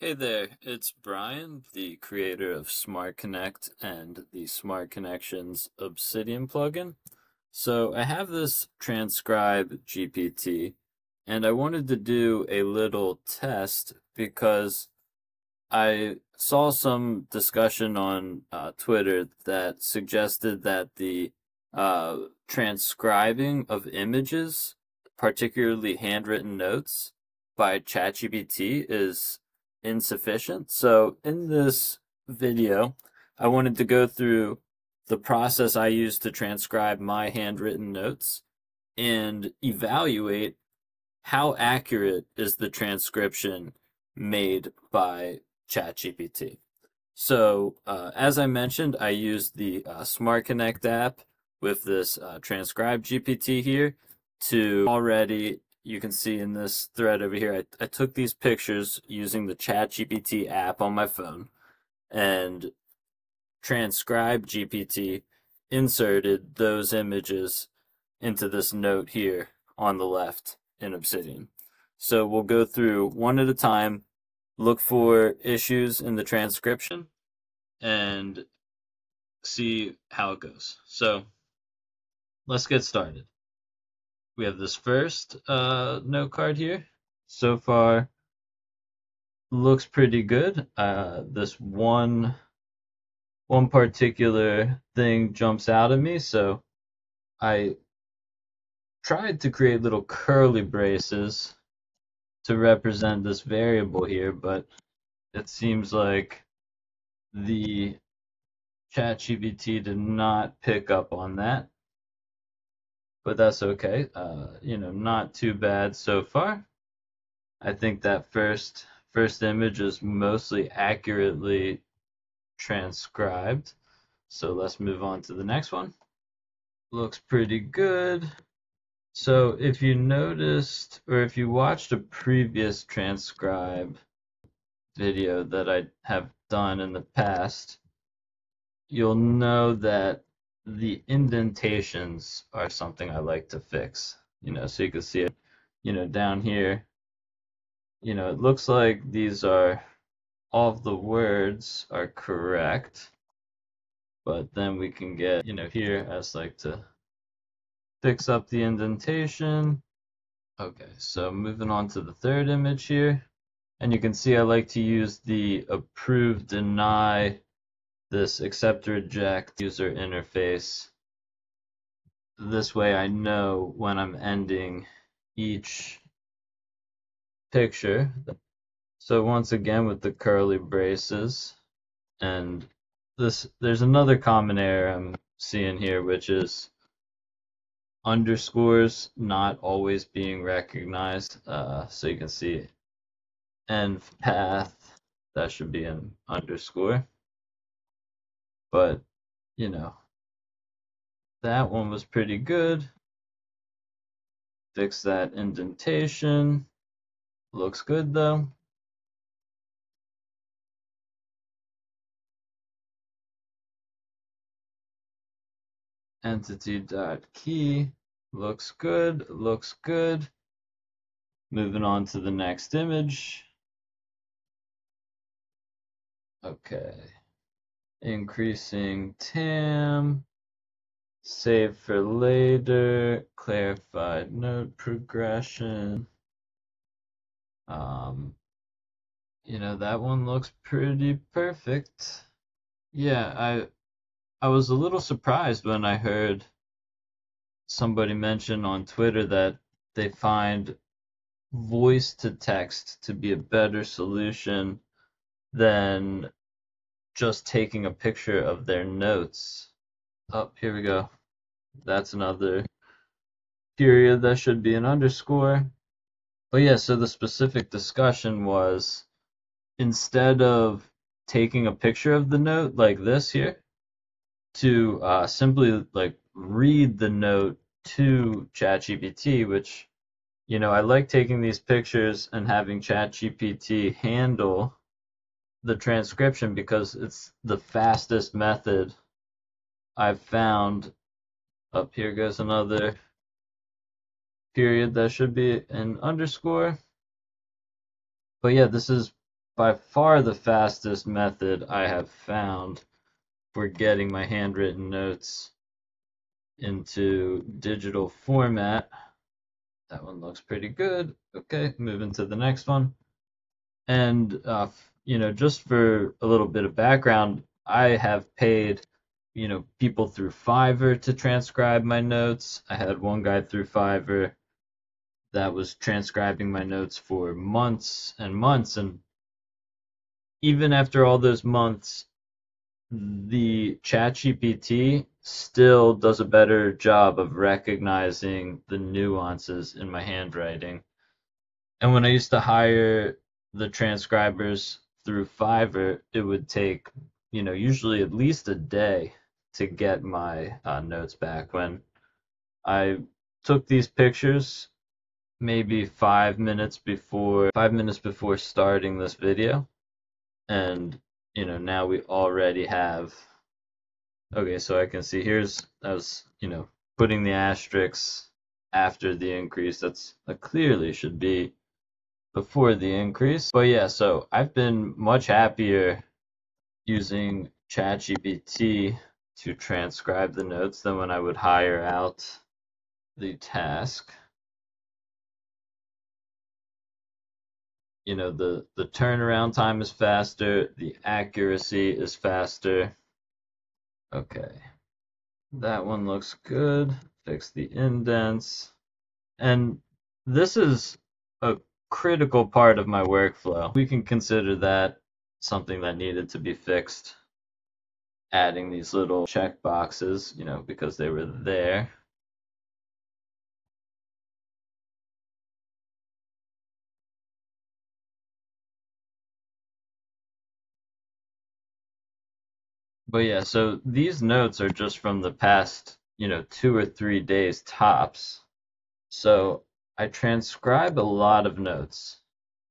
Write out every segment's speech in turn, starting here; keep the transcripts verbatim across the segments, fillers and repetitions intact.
Hey there, it's Brian, the creator of Smart Connect and the Smart Connections Obsidian plugin. So I have this TranscribeGPT, and I wanted to do a little test because I saw some discussion on uh, Twitter that suggested that the uh, transcribing of images, particularly handwritten notes, by ChatGPT is insufficient. So in this video, I wanted to go through the process I used to transcribe my handwritten notes and evaluate how accurate is the transcription made by ChatGPT. So uh, as I mentioned, I used the uh, Smart Connect app with this uh, TranscribeGPT here to already you can see in this thread over here, I, I took these pictures using the ChatGPT app on my phone, and TranscribeGPT inserted those images into this note here on the left in Obsidian. So we'll go through one at a time, look for issues in the transcription, and see how it goes. So let's get started. We have this first uh, note card here. So far, looks pretty good. Uh, this one, one particular thing jumps out at me. So I tried to create little curly braces to represent this variable here, but it seems like the ChatGPT did not pick up on that. But that's okay, uh, you know, not too bad so far. I think that first first image is mostly accurately transcribed. So let's move on to the next one. Looks pretty good. So if you noticed, or if you watched a previous transcribe video that I have done in the past, you'll know that the indentations are something I like to fix, you know, so you can see it, you know, down here, you know, it looks like these are, all of the words are correct, but then we can get, you know, here, I just like to fix up the indentation. Okay, so moving on to the third image here, and you can see I like to use the approve, deny, this accept, reject user interface. This way I know when I'm ending each picture. So once again with the curly braces, and this there's another common error I'm seeing here, which is underscores not always being recognized. Uh, so you can see end path, that should be an underscore. But, you know, that one was pretty good. Fix that indentation. Looks good, though. Entity.key. Looks good. Looks good. Moving on to the next image. Okay. Increasing T A M, save for later, clarified note progression. Um, you know, that one looks pretty perfect. Yeah, I I was a little surprised when I heard somebody mention on Twitter that they find voice to text to be a better solution than just taking a picture of their notes. Oh, here we go. That's another period. That should be an underscore. Oh yeah, so the specific discussion was instead of taking a picture of the note like this here, to uh, simply like read the note to ChatGPT, which, you know, I like taking these pictures and having ChatGPT handle the transcription because it's the fastest method I've found. Up here goes another period. That should be an underscore. But yeah, this is by far the fastest method I have found for getting my handwritten notes into digital format. That one looks pretty good. Okay, moving to the next one. And, uh, you know, just for a little bit of background, I have paid, you know, people through Fiverr to transcribe my notes. I had one guy through Fiverr that was transcribing my notes for months and months. And even after all those months, the ChatGPT still does a better job of recognizing the nuances in my handwriting. And when I used to hire the transcribers through Fiverr, it would take, you know, usually at least a day to get my uh, notes back. When I took these pictures maybe five minutes before five minutes before starting this video, and you know, now we already have, okay, so I can see here's, I was, you know, putting the asterisks after the increase. That's, that clearly should be before the increase. But yeah, so I've been much happier using ChatGPT to transcribe the notes than when I would hire out the task. You know, the, the turnaround time is faster, the accuracy is faster. Okay, that one looks good. Fix the indents. And this is a critical part of my workflow. We can consider that something that needed to be fixed, adding these little check boxes, you know, because they were there. But yeah, so these notes are just from the past, you know, two or three days tops. So I transcribe a lot of notes,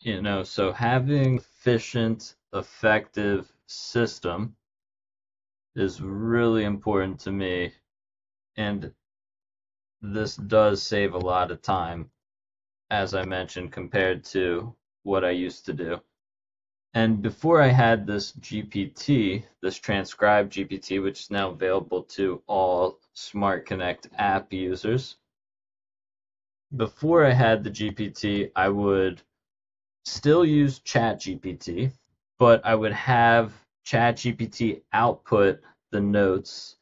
you know, so having efficient, effective system is really important to me. And this does save a lot of time, as I mentioned, compared to what I used to do. And before I had this G P T, this TranscribeGPT, which is now available to all Smart Connect app users, before I had the G P T, I would still use ChatGPT, but I would have ChatGPT output the notes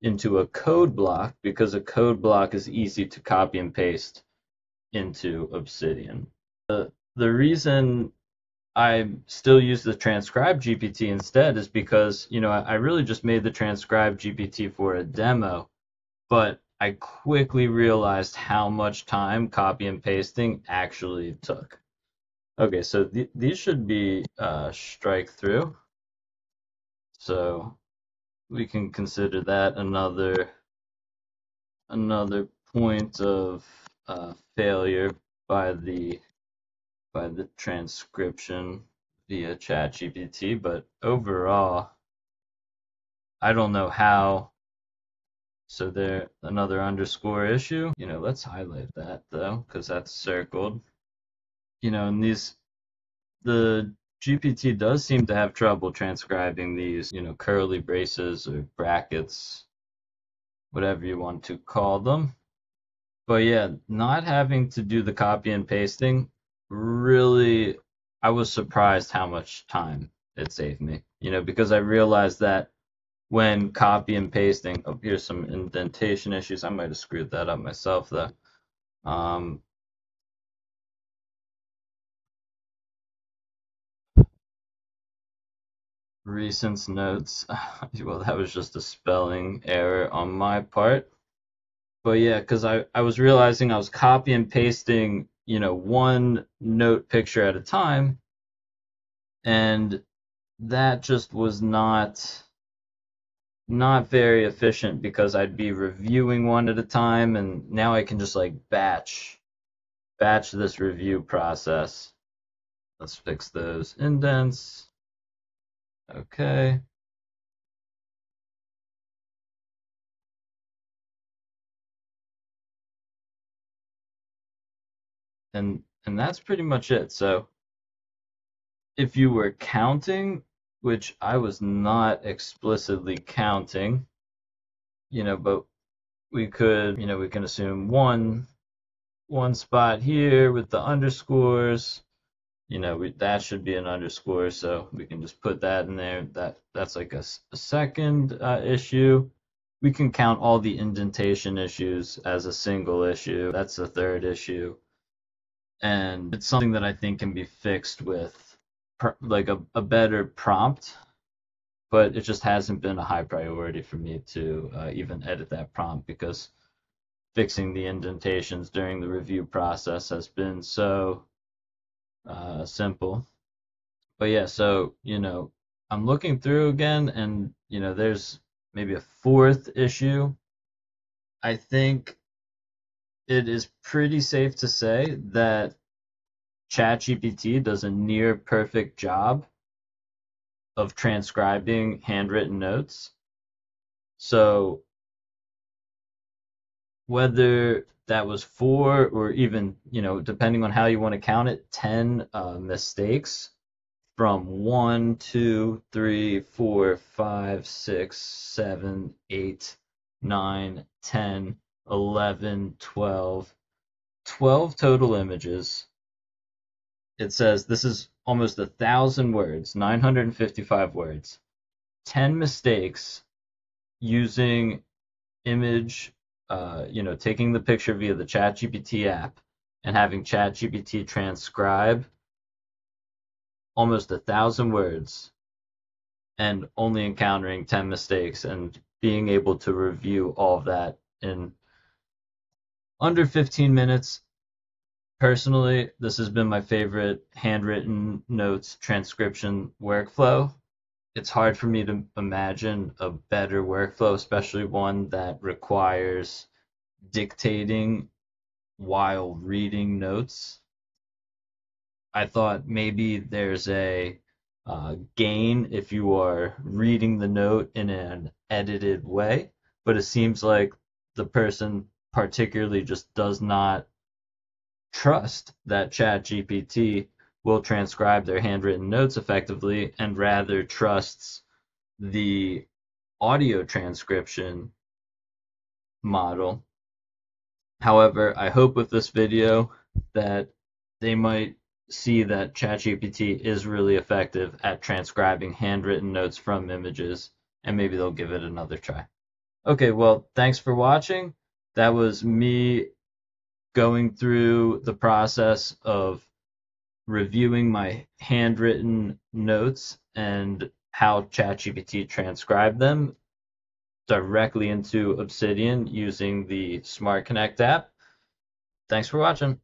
into a code block, because a code block is easy to copy and paste into Obsidian. The, the reason I still use the TranscribeGPT instead is because, you know, I really just made the TranscribeGPT for a demo, but I quickly realized how much time copy and pasting actually took. Okay, so th these should be uh, strike through, so we can consider that another another point of uh, failure by the. by the transcription via ChatGPT, but overall, I don't know how. So there, another underscore issue. You know, let's highlight that though, because that's circled. You know, and these, the G P T does seem to have trouble transcribing these, you know, curly braces or brackets, whatever you want to call them. But yeah, not having to do the copy and pasting, really, I was surprised how much time it saved me, you know, because I realized that when copy and pasting, oh, here's some indentation issues. I might have screwed that up myself, though. Um, recent notes. Well, that was just a spelling error on my part. But yeah, because I, I was realizing I was copy and pasting, you know, one note picture at a time, and that just was not not very efficient, because I'd be reviewing one at a time, and now I can just like batch batch this review process. Let's fix those indents. Okay, And and that's pretty much it. So if you were counting, which I was not explicitly counting, you know, but we could, you know, we can assume one, one spot here with the underscores, you know, we, that should be an underscore, so we can just put that in there. That that's like a, a second uh, issue. We can count all the indentation issues as a single issue. That's the third issue. And it's something that I think can be fixed with per, like a, a better prompt, but it just hasn't been a high priority for me to uh, even edit that prompt, because fixing the indentations during the review process has been so uh, simple. But yeah, so, you know, I'm looking through again, and, you know, there's maybe a fourth issue. I think it is pretty safe to say that ChatGPT does a near perfect job of transcribing handwritten notes. So whether that was four or even, you know, depending on how you want to count it, ten uh, mistakes, from one, two, three, four, five, six, seven, eight, nine, ten, eleven, twelve, twelve total images. It says this is almost a thousand words, nine hundred fifty-five words, ten mistakes using image, uh, you know, taking the picture via the ChatGPT app and having ChatGPT transcribe almost a thousand words and only encountering ten mistakes, and being able to review all of that in under fifteen minutes. Personally, this has been my favorite handwritten notes transcription workflow. It's hard for me to imagine a better workflow, especially one that requires dictating while reading notes. I thought maybe there's a uh, gain if you are reading the note in an edited way, but it seems like the person particularly just does not trust that ChatGPT will transcribe their handwritten notes effectively, and rather trusts the audio transcription model. However, I hope with this video that they might see that ChatGPT is really effective at transcribing handwritten notes from images, and maybe they'll give it another try. Okay, well, thanks for watching. That was me going through the process of reviewing my handwritten notes and how ChatGPT transcribed them directly into Obsidian using the Smart Connect app. Thanks for watching.